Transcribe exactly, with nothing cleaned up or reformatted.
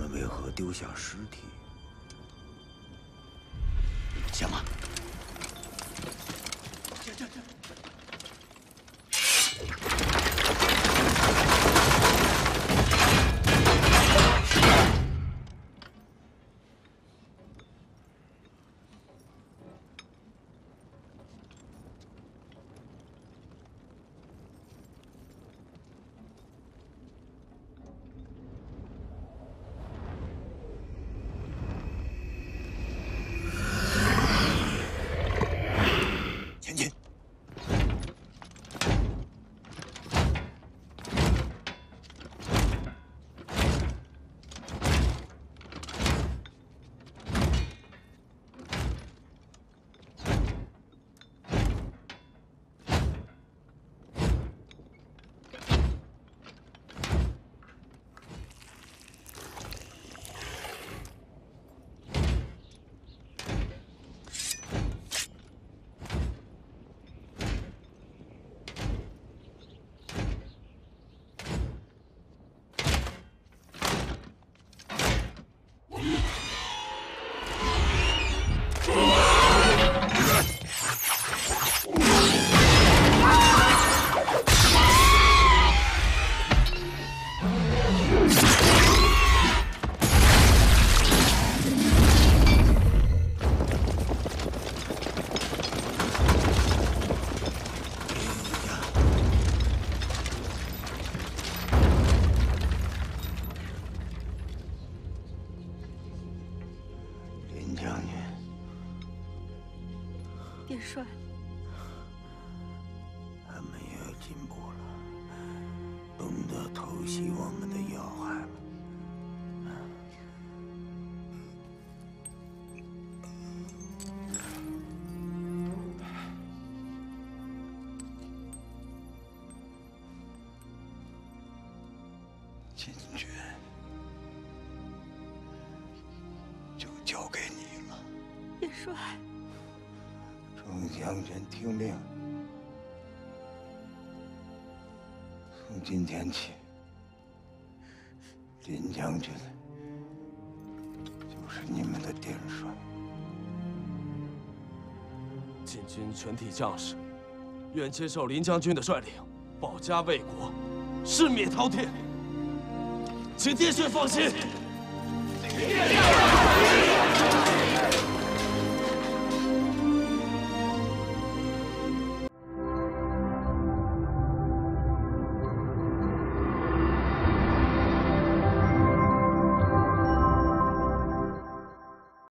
们为何丢下尸体？行了，这这这。 秦军就交给你了，叶帅。宋将军听令，从今天起，林将军就是你们的殿帅。晋军全体将士，愿接受林将军的率领，保家卫国，誓灭饕餮。 请殿帅放心。